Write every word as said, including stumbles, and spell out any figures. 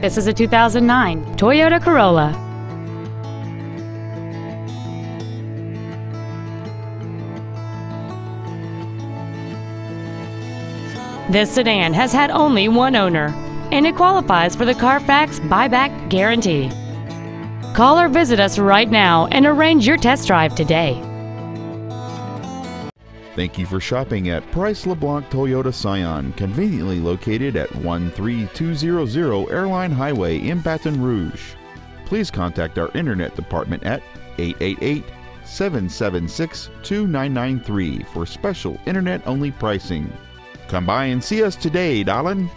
This is a two thousand nine Toyota Corolla. This sedan has had only one owner, and it qualifies for the Carfax buyback guarantee. Call or visit us right now and arrange your test drive today. Thank you for shopping at Price LeBlanc Toyota Scion, conveniently located at one three two zero zero Airline Highway in Baton Rouge. Please contact our Internet department at eight eight eight, seven seven six, two nine nine three for special Internet-only pricing. Come by and see us today, darling.